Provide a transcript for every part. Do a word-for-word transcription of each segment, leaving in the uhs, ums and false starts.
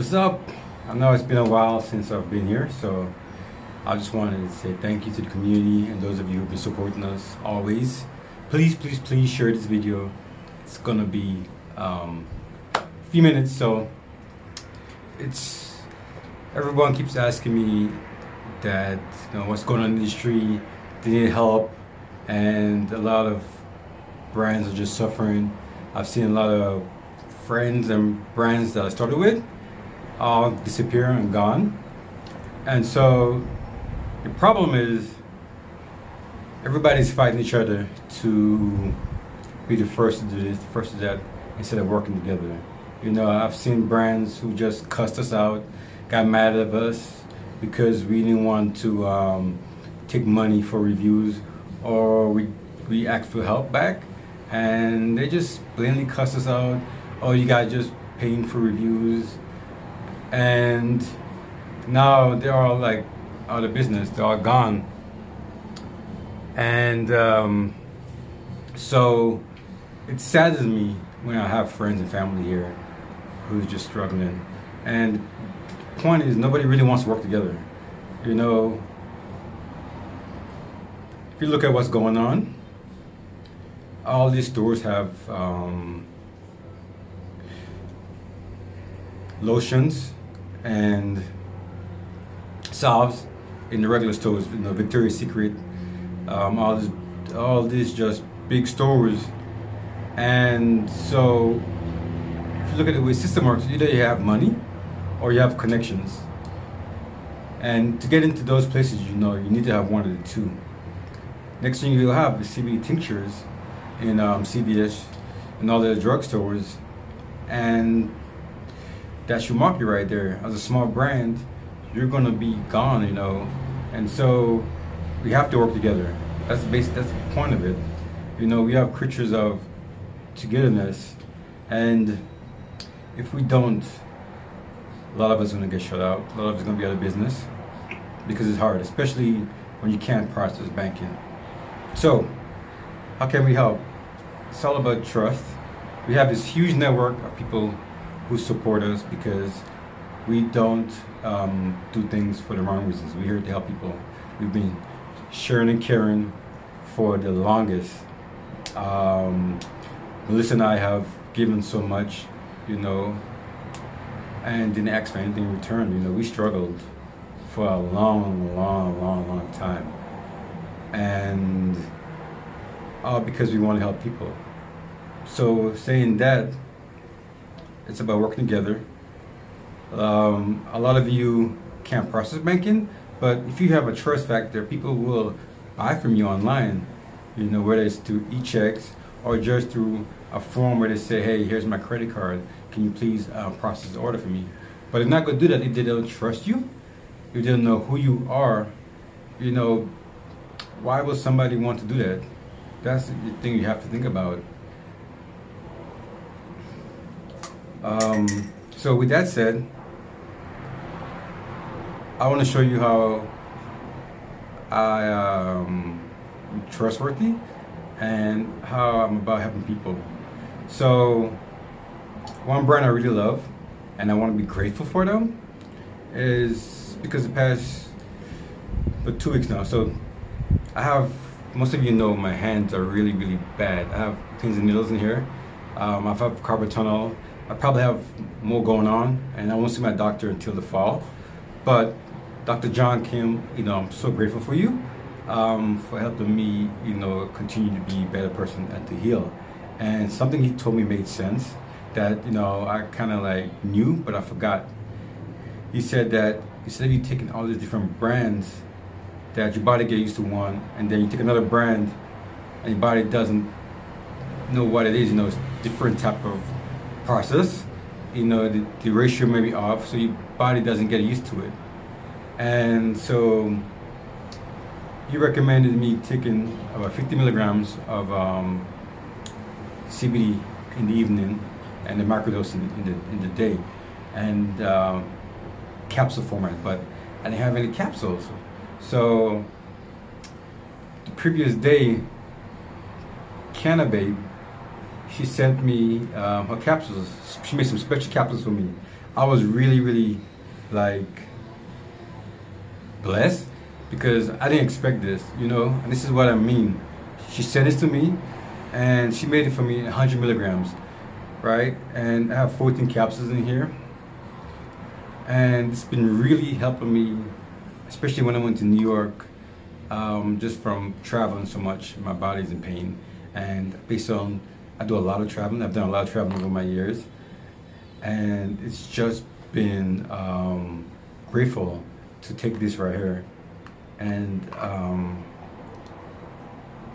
What's up? I know it's been a while since I've been here, so I just wanted to say thank you to the community and those of you who've been supporting us always. Please, please, please share this video. It's gonna be um, a few minutes, so it's everyone keeps asking me that, you know, what's going on in the industry. They need help, and a lot of brands are just suffering. I've seen a lot of friends and brands that I started with all disappear and gone. And so the problem is everybody's fighting each other to be the first to do this, the first to that, instead of working together. You know, I've seen brands who just cussed us out, got mad at us because we didn't want to um, take money for reviews, or we, we asked for help back, and they just blatantly cussed us out. Oh, you guys just paying for reviews. And now they're all like out of business, they're all gone. And um, so it saddens me when I have friends and family here who's just struggling. And the point is, nobody really wants to work together. You know, if you look at what's going on, all these stores have um, lotions and salves in the regular stores, you know, Victoria's Secret, um, all this, all these just big stores. And so, if you look at the way the system works, either you have money or you have connections. And to get into those places, you know, you need to have one of the two. Next thing you'll have is C B D tinctures in um, C V S and all the drugstores, and that's your market right there. As a small brand, you're gonna be gone, you know. And so we have to work together. That's the base, that's the point of it. You know, we have creatures of togetherness, and if we don't, a lot of us are gonna get shut out. A lot of us are gonna be out of business because it's hard, especially when you can't process banking. So how can we help? It's all about trust. We have this huge network of people who support us because we don't um, do things for the wrong reasons. We're here to help people. We've been sharing and caring for the longest. Um, Melissa and I have given so much, you know, and didn't ask for anything in return. You know, we struggled for a long, long, long, long time, and all because we want to help people. So saying that, it's about working together. Um, a lot of you can't process banking, but if you have a trust factor, people will buy from you online, you know, whether it's through e-checks or just through a form where they say, hey, here's my credit card, can you please uh, process the order for me? But they're not going to do that if they don't trust you, if they don't know who you are. You know, why would somebody want to do that? That's the thing you have to think about. Um, so with that said, I want to show you how I um, am trustworthy and how I'm about helping people. So one brand I really love and I want to be grateful for them is because the past for two weeks now, so I have, most of you know my hands are really, really bad. I have pins and needles in here. Um, I've had carbapenem. I probably have more going on, and I won't see my doctor until the fall. But Doctor John Kim, you know, I'm so grateful for you um, for helping me, you know, continue to be a better person and to heal. And something he told me made sense that, you know, I kind of like knew, but I forgot. He said that instead of you taking all these different brands, that your body get used to one, and then you take another brand, and your body doesn't know what it is. You know, it's different type of process, you know, the, the ratio may be off, so your body doesn't get used to it. And so he recommended me taking about fifty milligrams of um, C B D in the evening and the microdose in, in, the, in the day, and uh, capsule format, but I didn't have any capsules. So the previous day, Cannababe, she sent me um, her capsules. She made some special capsules for me. I was really, really like blessed, because I didn't expect this, you know, and this is what I mean. She sent this to me and she made it for me one hundred milligrams, right? And I have fourteen capsules in here, and it's been really helping me, especially when I went to New York, um, just from traveling so much. My body's in pain, and based on, I do a lot of traveling, I've done a lot of traveling over my years, and it's just been um, grateful to take this right here. And um,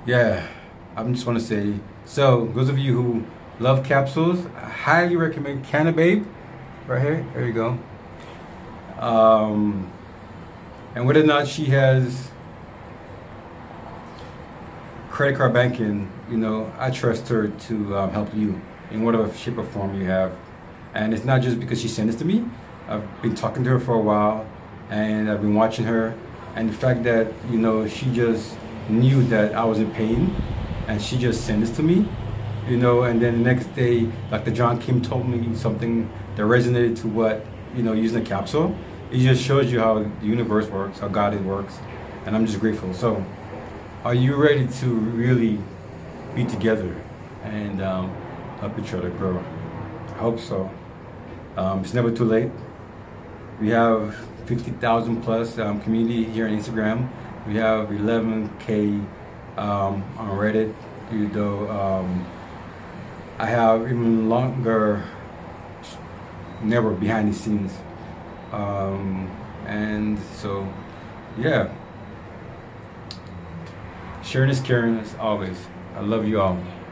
yeah, I just want to say, so those of you who love capsules, I highly recommend Cannababe right here. There you go. Um, and whether or not she has credit card banking, you know, I trust her to um, help you in whatever shape or form you have. And it's not just because she sent this to me. I've been talking to her for a while, and I've been watching her, and the fact that, you know, she just knew that I was in pain, and she just sent this to me, you know. And then the next day, Doctor John Kim told me something that resonated to what, you know, using a capsule. It just shows you how the universe works, how God it works, and I'm just grateful. So, are you ready to really be together and um, help each other grow? I hope so. Um, it's never too late. We have fifty thousand plus um, community here on Instagram. We have eleven K um, on Reddit. You know, um, I have even longer network behind the scenes, um, and so yeah. Sharing is caring as always. I love you all.